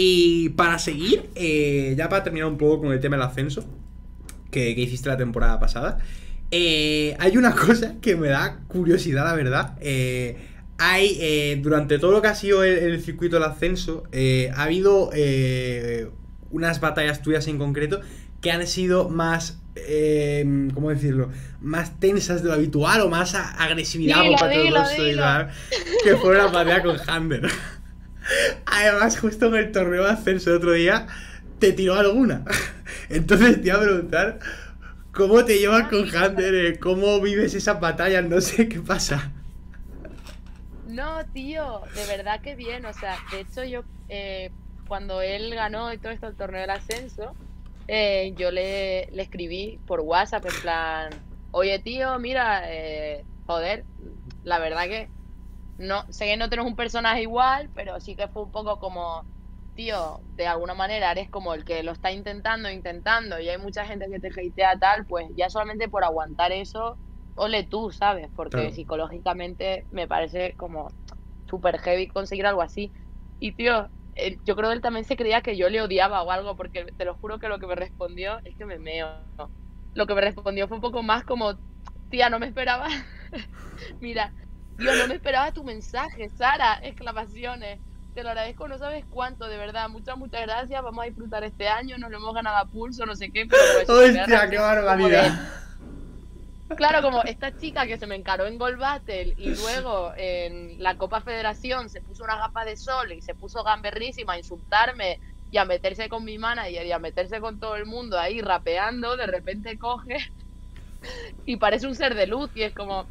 Y para seguir, ya para terminar un poco con el tema del ascenso que hiciste la temporada pasada, hay una cosa que me da curiosidad, la verdad. Durante todo lo que ha sido el circuito del ascenso, ha habido unas batallas tuyas en concreto que han sido más, ¿cómo decirlo?, más tensas de lo habitual o más agresividad por parte de los seguidores, que fueron la batalla con Hander. Además, justo en el torneo de ascenso el otro día te tiró alguna. Entonces te iba a preguntar cómo te llevas con Hander, cómo vives esas batallas, no sé qué pasa. No, tío, de verdad que bien. O sea, de hecho yo, cuando él ganó y todo esto el torneo del ascenso, yo le escribí por WhatsApp en plan, oye tío, mira, joder, la verdad que no, sé que no tenemos un personaje igual, pero sí que fue un poco como, tío, de alguna manera eres como el que lo está intentando y hay mucha gente que te hatea tal, pues ya solamente por aguantar eso, ole tú, ¿sabes? Porque claro, psicológicamente me parece como súper heavy conseguir algo así. Y tío, yo creo que él también se creía que yo le odiaba o algo, porque te lo juro que lo que me respondió es que me meo. Lo que me respondió fue un poco más como, tía, no me esperaba. Mira, yo no me esperaba tu mensaje, Sara, exclamaciones. Te lo agradezco, no sabes cuánto, de verdad. Muchas gracias, vamos a disfrutar este año, nos lo hemos ganado a pulso, no sé qué. Pero hostia, qué barbaridad. Claro, como esta chica que se me encaró en Gold Battle y luego en la Copa Federación se puso una gafas de sol y se puso gamberrísima a insultarme y a meterse con mi manager y a meterse con todo el mundo ahí rapeando, de repente coge y parece un ser de luz y es como,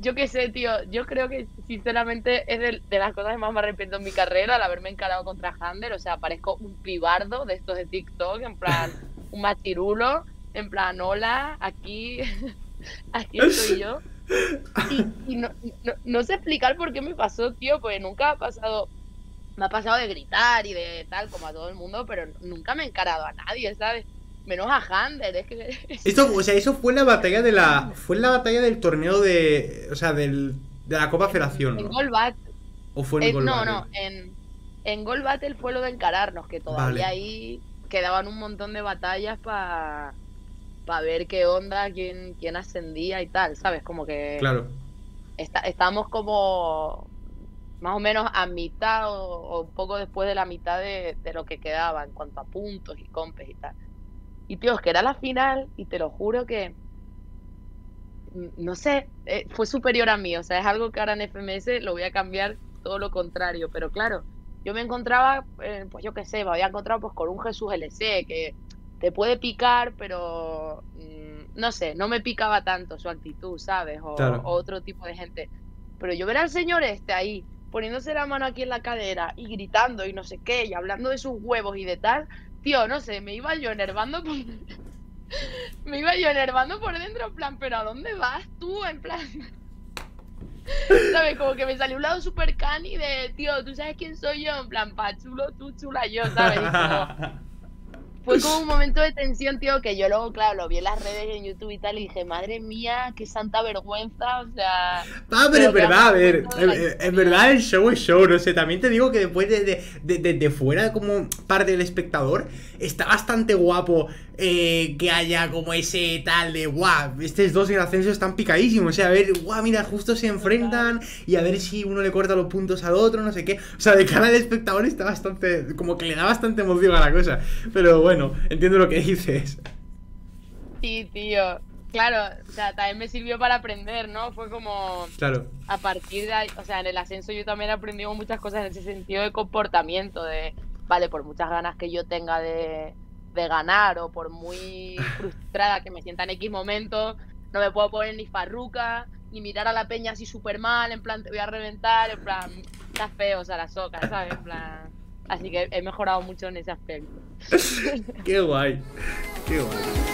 yo qué sé, tío, yo creo que sinceramente es de las cosas que más me arrepiento en mi carrera, al haberme encarado contra Hander. O sea, parezco un pibardo de estos de TikTok, en plan, un machirulo. En plan, hola, aquí estoy yo. Y no sé explicar por qué me pasó, tío, porque nunca ha pasado, me ha pasado de gritar y de tal, como a todo el mundo, pero nunca me he encarado a nadie, ¿sabes? Menos a Hander, es que... Esto, o sea, eso fue en la batalla de la... Fue en la batalla del torneo de... O sea, de la Copa Federación, ¿no? En Gold Battle. ¿O fue en Gold Battle? No, en Gold Battle fue lo de encararnos, que todavía ahí quedaban un montón de batallas para ver qué onda, quién ascendía y tal, ¿sabes? Como que... Claro. Estábamos como más o menos a mitad o un poco después de la mitad de lo que quedaba en cuanto a puntos y compes y tal. Y tío, es que era la final y te lo juro que... No sé, fue superior a mí. O sea, es algo que ahora en FMS lo voy a cambiar todo lo contrario. Pero claro, yo me encontraba, pues yo qué sé, me había encontrado pues con un Jesús LC que... te puede picar, pero no sé, no me picaba tanto su actitud, ¿sabes? O otro tipo de gente. Pero yo ver al señor este ahí, poniéndose la mano aquí en la cadera y gritando y no sé qué, y hablando de sus huevos y de tal, tío, no sé, me iba yo enervando por... me iba yo enervando por dentro, en plan, ¿pero a dónde vas tú? En plan... ¿sabes? Como que me salió un lado súper cani de, tío, ¿tú sabes quién soy yo? En plan, pa chulo, tú chula yo, ¿sabes? Y como... fue como un momento de tensión, tío, que yo luego, claro, lo vi en las redes, en YouTube y tal, y dije, madre mía, qué santa vergüenza, o sea... Ah, pero es verdad, a ver, en verdad el show es show, no sé, también te digo que después de fuera, como parte del espectador, está bastante guapo que haya como ese tal de, guau, estos dos en el ascenso están picadísimos, o sea, a ver, guau, mira, justo se enfrentan, y a ver si uno le corta los puntos al otro, no sé qué, o sea, de cara al espectador está bastante, como que le da bastante emoción a la cosa, pero bueno. Bueno, entiendo lo que dices. Sí, tío. Claro, o sea, también me sirvió para aprender, ¿no? Fue como... Claro. A partir de ahí, o sea, en el ascenso yo también he aprendido muchas cosas en ese sentido de comportamiento, de... Vale, por muchas ganas que yo tenga de ganar o por muy frustrada que me sienta en X momento, no me puedo poner ni farruca, ni mirar a la peña así súper mal, en plan, te voy a reventar, en plan, está feo, o sea, la soca, ¿sabes? En plan... Así que he mejorado mucho en ese aspecto. Qué guay, qué guay.